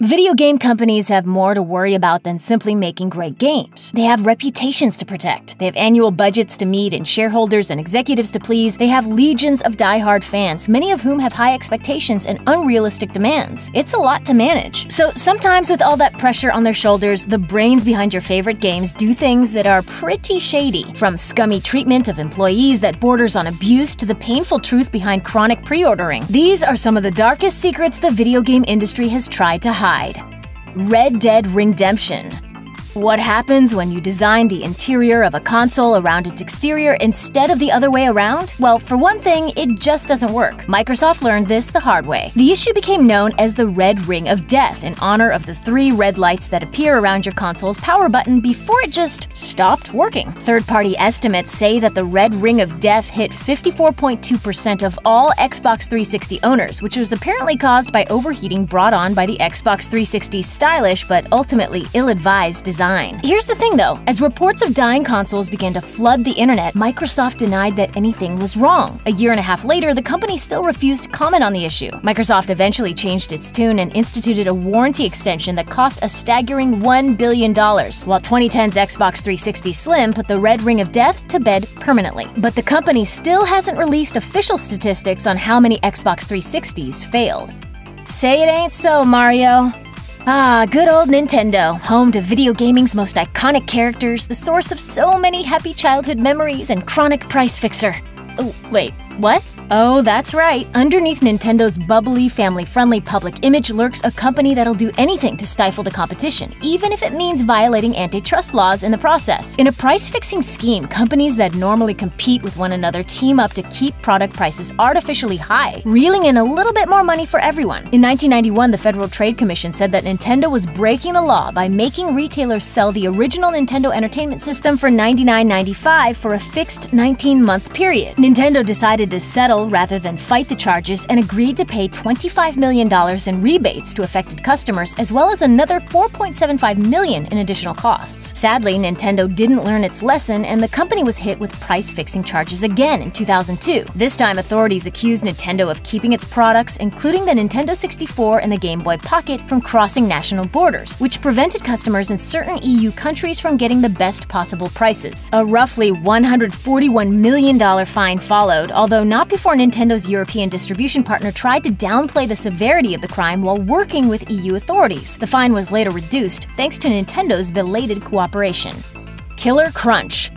Video game companies have more to worry about than simply making great games. They have reputations to protect. They have annual budgets to meet and shareholders and executives to please. They have legions of die-hard fans, many of whom have high expectations and unrealistic demands. It's a lot to manage. So sometimes with all that pressure on their shoulders, the brains behind your favorite games do things that are pretty shady. From scummy treatment of employees that borders on abuse to the painful truth behind chronic pre-ordering. These are some of the darkest secrets the video game industry has tried to hide. Red Dead Redemption. What happens when you design the interior of a console around its exterior instead of the other way around? Well, for one thing, it just doesn't work. Microsoft learned this the hard way. The issue became known as the Red Ring of Death in honor of the three red lights that appear around your console's power button before it just stopped working. Third-party estimates say that the Red Ring of Death hit 54.2% of all Xbox 360 owners, which was apparently caused by overheating brought on by the Xbox 360's stylish but ultimately ill-advised design. Here's the thing though, as reports of dying consoles began to flood the internet, Microsoft denied that anything was wrong. A year and a half later, the company still refused to comment on the issue. Microsoft eventually changed its tune and instituted a warranty extension that cost a staggering $1 billion, while 2010's Xbox 360 Slim put the Red Ring of Death to bed permanently. But the company still hasn't released official statistics on how many Xbox 360s failed. Say it ain't so, Mario. Ah, good old Nintendo, home to video gaming's most iconic characters, the source of so many happy childhood memories, and chronic price fixer. Oh, wait, what? Oh, that's right. Underneath Nintendo's bubbly, family-friendly public image lurks a company that'll do anything to stifle the competition, even if it means violating antitrust laws in the process. In a price-fixing scheme, companies that normally compete with one another team up to keep product prices artificially high, reeling in a little bit more money for everyone. In 1991, the Federal Trade Commission said that Nintendo was breaking the law by making retailers sell the original Nintendo Entertainment System for $99.95 for a fixed 19-month period. Nintendo decided to settle rather than fight the charges and agreed to pay $25 million in rebates to affected customers as well as another $4.75 million in additional costs. Sadly, Nintendo didn't learn its lesson and the company was hit with price-fixing charges again in 2002. This time, authorities accused Nintendo of keeping its products, including the Nintendo 64 and the Game Boy Pocket, from crossing national borders, which prevented customers in certain EU countries from getting the best possible prices. A roughly $141 million fine followed, although not before Nintendo's European distribution partner tried to downplay the severity of the crime while working with EU authorities. The fine was later reduced thanks to Nintendo's belated cooperation. Killer Crunch.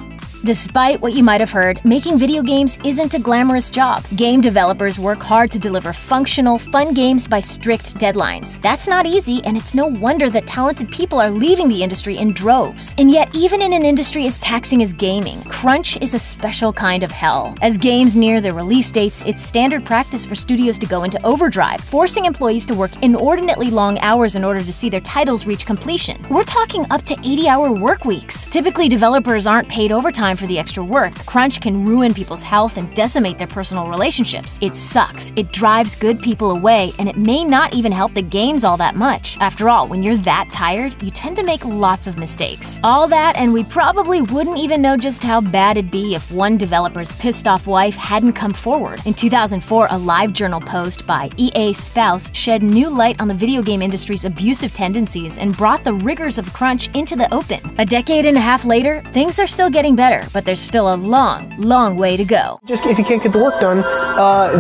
Despite what you might have heard, making video games isn't a glamorous job. Game developers work hard to deliver functional, fun games by strict deadlines. That's not easy, and it's no wonder that talented people are leaving the industry in droves. And yet, even in an industry as taxing as gaming, crunch is a special kind of hell. As games near their release dates, it's standard practice for studios to go into overdrive, forcing employees to work inordinately long hours in order to see their titles reach completion. We're talking up to 80-hour work weeks. Typically, developers aren't paid overtime for the extra work. Crunch can ruin people's health and decimate their personal relationships. It sucks, it drives good people away, and it may not even help the games all that much. After all, when you're that tired, you tend to make lots of mistakes. All that, and we probably wouldn't even know just how bad it'd be if one developer's pissed-off wife hadn't come forward. In 2004, a LiveJournal post by EA Spouse shed new light on the video game industry's abusive tendencies and brought the rigors of crunch into the open. A decade and a half later, things are still getting better, but there's still a long, long way to go. Just if you can't get the work done,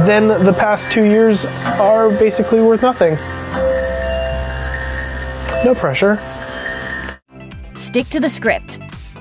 then the past 2 years are basically worth nothing. No pressure. Stick to the script.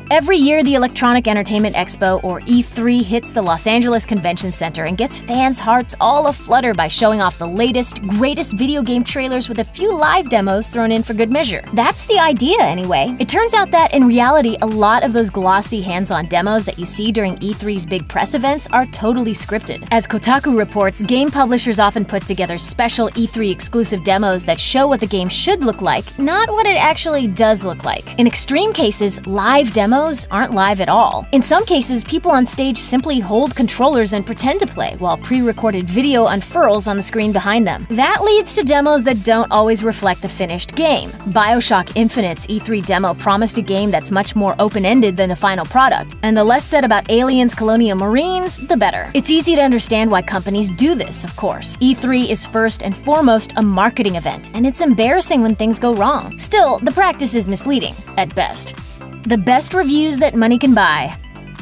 Every year, the Electronic Entertainment Expo, or E3, hits the Los Angeles Convention Center and gets fans' hearts all aflutter by showing off the latest, greatest video game trailers with a few live demos thrown in for good measure. That's the idea, anyway. It turns out that, in reality, a lot of those glossy hands-on demos that you see during E3's big press events are totally scripted. As Kotaku reports, game publishers often put together special E3-exclusive demos that show what the game should look like, not what it actually does look like. In extreme cases, live demos demos aren't live at all. In some cases, people on stage simply hold controllers and pretend to play, while pre-recorded video unfurls on the screen behind them. That leads to demos that don't always reflect the finished game. Bioshock Infinite's E3 demo promised a game that's much more open-ended than the final product, and the less said about Aliens Colonial Marines, the better. It's easy to understand why companies do this, of course. E3 is first and foremost a marketing event, and it's embarrassing when things go wrong. Still, the practice is misleading, at best. The best reviews that money can buy.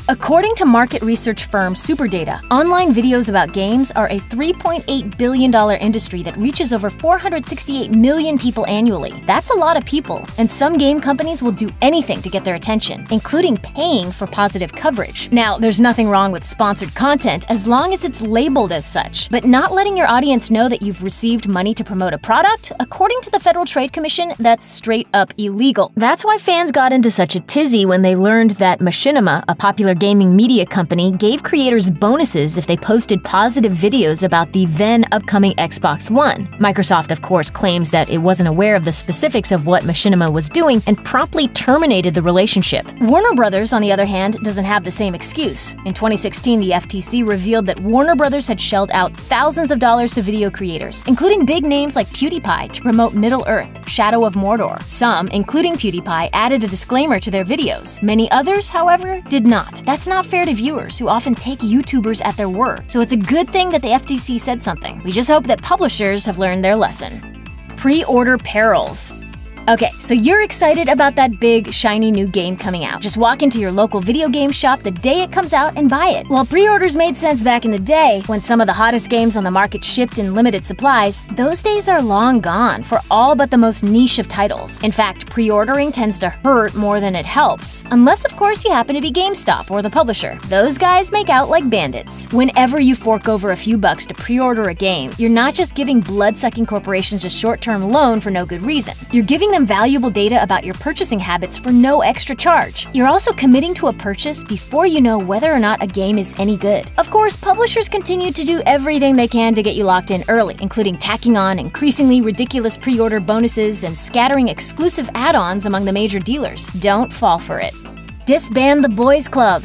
According to market research firm Superdata, online videos about games are a $3.8 billion industry that reaches over 468 million people annually. That's a lot of people, and some game companies will do anything to get their attention, including paying for positive coverage. Now, there's nothing wrong with sponsored content as long as it's labeled as such, but not letting your audience know that you've received money to promote a product, according to the Federal Trade Commission, that's straight up illegal. That's why fans got into such a tizzy when they learned that Machinima, a popular gaming media company, gave creators bonuses if they posted positive videos about the then-upcoming Xbox One. Microsoft, of course, claims that it wasn't aware of the specifics of what Machinima was doing and promptly terminated the relationship. Warner Brothers, on the other hand, doesn't have the same excuse. In 2016, the FTC revealed that Warner Brothers had shelled out thousands of dollars to video creators, including big names like PewDiePie, to promote Middle-Earth: Shadow of Mordor. Some, including PewDiePie, added a disclaimer to their videos. Many others, however, did not. That's not fair to viewers, who often take YouTubers at their word. So it's a good thing that the FTC said something. We just hope that publishers have learned their lesson. Pre-order perils. Okay, so you're excited about that big, shiny new game coming out. Just walk into your local video game shop the day it comes out and buy it. While pre-orders made sense back in the day, when some of the hottest games on the market shipped in limited supplies, those days are long gone for all but the most niche of titles. In fact, pre-ordering tends to hurt more than it helps. Unless, of course, you happen to be GameStop or the publisher. Those guys make out like bandits. Whenever you fork over a few bucks to pre-order a game, you're not just giving blood-sucking corporations a short-term loan for no good reason. You're giving them valuable data about your purchasing habits for no extra charge. You're also committing to a purchase before you know whether or not a game is any good. Of course, publishers continue to do everything they can to get you locked in early, including tacking on increasingly ridiculous pre-order bonuses and scattering exclusive add-ons among the major dealers. Don't fall for it. Disband the Boys Club.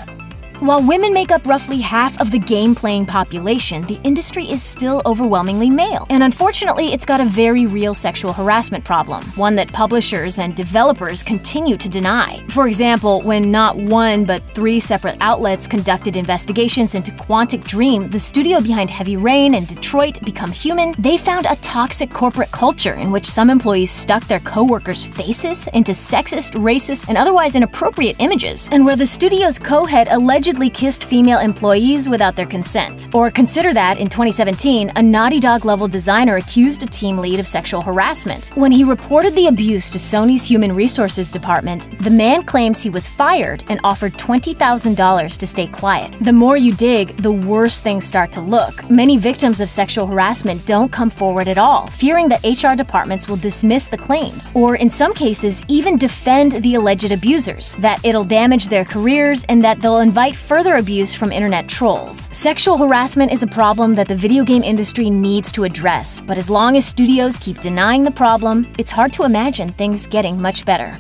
While women make up roughly half of the game-playing population, the industry is still overwhelmingly male. And unfortunately, it's got a very real sexual harassment problem, one that publishers and developers continue to deny. For example, when not one but three separate outlets conducted investigations into Quantic Dream, the studio behind Heavy Rain and Detroit Become Human, they found a toxic corporate culture in which some employees stuck their co-workers' faces into sexist, racist, and otherwise inappropriate images, and where the studio's co-head allegedly kissed female employees without their consent. Or consider that, in 2017, a Naughty Dog-level designer accused a team lead of sexual harassment. When he reported the abuse to Sony's Human Resources Department, the man claims he was fired and offered $20,000 to stay quiet. The more you dig, the worse things start to look. Many victims of sexual harassment don't come forward at all, fearing that HR departments will dismiss the claims, or in some cases, even defend the alleged abusers, that it'll damage their careers and that they'll invite further abuse from internet trolls. Sexual harassment is a problem that the video game industry needs to address, but as long as studios keep denying the problem, it's hard to imagine things getting much better.